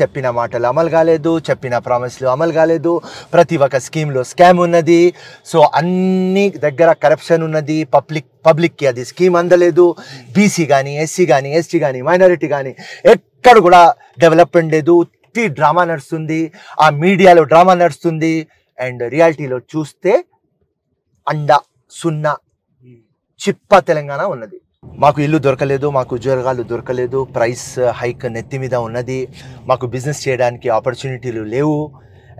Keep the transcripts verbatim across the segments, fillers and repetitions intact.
చెప్పిన మాటలు అమలు కాలేదు, చెప్పిన ప్రామిస్లు అమలు కాలేదు, ప్రతి ఒక్క స్కీమ్లో స్కామ్ ఉన్నది, సో అన్ని దగ్గర కరప్షన్ ఉన్నది, పబ్లిక్ పబ్లిక్కి అది స్కీమ్ అందలేదు, బీసీ కానీ ఎస్సీ కానీ ఎస్టీ కానీ మైనారిటీ కానీ ఎక్కడ కూడా డెవలప్మెంట్ లేదు, ఉత్తి డ్రామా నడుస్తుంది, ఆ మీడియాలో డ్రామా నడుస్తుంది అండ్ రియాలిటీలో చూస్తే అండ సున్నా చిప్ప తెలంగాణ ఉన్నది. మాకు ఇల్లు దొరకలేదు, మాకు ఉద్యోగాలు దొరకలేదు, ప్రైస్ హైక్ నెత్తి మీద ఉన్నది, మాకు బిజినెస్ చేయడానికి ఆపర్చునిటీలు లేవు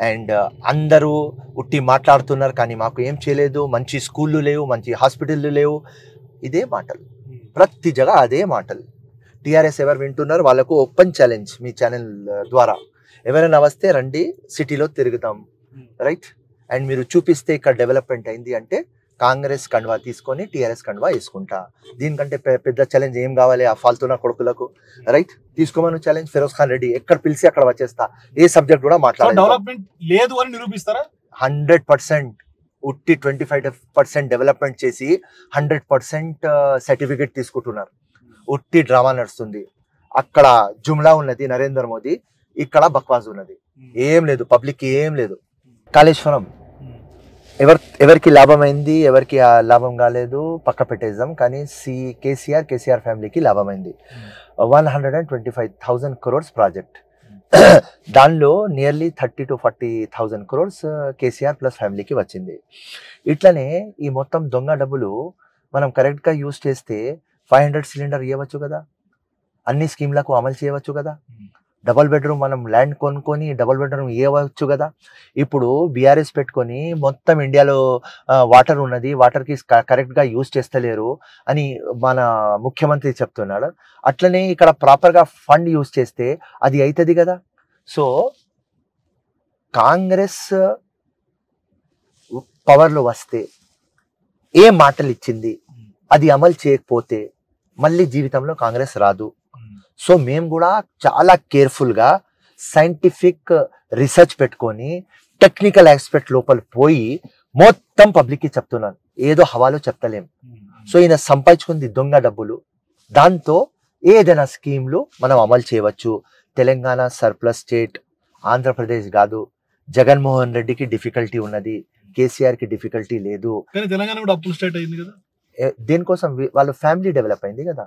అండ్ అందరూ ఉట్టి మాట్లాడుతున్నారు కానీ మాకు ఏం చేయలేదు, మంచి స్కూళ్ళు లేవు, మంచి హాస్పిటళ్ళు లేవు, ఇదే మాటలు ప్రతి జగ అదే మాటలు. టీఆర్ఎస్ ఎవరు వింటున్నారు వాళ్ళకు ఓపెన్ ఛాలెంజ్ మీ ఛానల్ ద్వారా, ఎవరైనా వస్తే రండి సిటీలో తిరుగుతాం రైట్ అండ్ మీరు చూపిస్తే ఇక్కడ డెవలప్మెంట్ అయింది అంటే కాంగ్రెస్ కండువా తీసుకొని టీఆర్ఎస్ కండువా వేసుకుంటా, దీనికంటే పెద్ద ఛాలెంజ్ ఏం కావాలి ఆ ఫాల్తున్న కొడుకులకు రైట్, తీసుకోమను ఛాలెంజ్. ఫిరోజ్ ఖాన్ రెడ్డి ఎక్కడ పిలిచి అక్కడ వచ్చేస్తా, ఏ సబ్జెక్ట్ కూడా మాట్లాడతాను. డెవలప్మెంట్ లేదు అని నిరూపిస్తారా? హండ్రెడ్ పర్సెంట్ ఉట్టి ట్వంటీ ఫైవ్ పర్సెంట్ డెవలప్మెంట్ చేసి హండ్రెడ్ పర్సెంట్ సర్టిఫికేట్ తీసుకుంటున్నారు, ఉట్టి డ్రామా నడుస్తుంది. అక్కడ జుమ్లా ఉన్నది నరేంద్ర మోదీ, ఇక్కడ బక్వాజ్ ఉన్నది, ఏం లేదు పబ్లిక్కి ఏం లేదు. కాళేశ్వరం ఎవరు ఎవరికి లాభమైంది ఎవరికి లాభం కాలేదు పక్క పెట్టేద్దాం, కానీ సి కేసీఆర్ కేసీఆర్ ఫ్యామిలీకి లాభమైంది. One hundred and twenty five thousand crores project, దానిలో nearly thirty to forty thousand crores KCR plus ఫ్యామిలీకి వచ్చింది. ఇట్లనే ఈ మొత్తం దొంగ డబ్బులు మనం కరెక్ట్గా యూజ్ చేస్తే ఫైవ్ హండ్రెడ్ సిలిండర్ ఇవ్వచ్చు కదా, అన్ని స్కీమ్లకు అమలు చేయవచ్చు కదా, డబల్ బెడ్రూమ్ మనం ల్యాండ్ కొనుక్కొని డబల్ బెడ్రూమ్ ఇవ్వచ్చు కదా. ఇప్పుడు బీఆర్ఎస్ పెట్టుకొని మొత్తం ఇండియాలో వాటర్ ఉన్నది, వాటర్కి కరెక్ట్గా యూజ్ చేస్తలేరు అని మన ముఖ్యమంత్రి చెప్తున్నాడు, అట్లనే ఇక్కడ ప్రాపర్గా ఫండ్ యూజ్ చేస్తే అది అవుతుంది కదా. సో కాంగ్రెస్ పవర్లో వస్తే ఏ మాటలు ఇచ్చింది అది అమలు చేయకపోతే మళ్ళీ జీవితంలో కాంగ్రెస్ రాదు. సో మేము కూడా చాలా కేర్ఫుల్గా సైంటిఫిక్ రీసెర్చ్ పెట్టుకొని టెక్నికల్ ఆస్పెక్ట్ లోపల పోయి మొత్తం పబ్లిక్కి చెప్తున్నాను, ఏదో హవాలో చెప్తలేము. సో ఈయన సంపాదించుకుంది దొంగ డబ్బులు, దాంతో ఏదైనా స్కీమ్లు మనం అమలు చేయవచ్చు. తెలంగాణ సర్ప్లస్ స్టేట్, ఆంధ్రప్రదేశ్ కాదు. జగన్మోహన్ రెడ్డికి డిఫికల్టీ ఉన్నది, కేసీఆర్కి డిఫికల్టీ లేదు. దేనికోసం? వాళ్ళ ఫ్యామిలీ డెవలప్ అయింది కదా.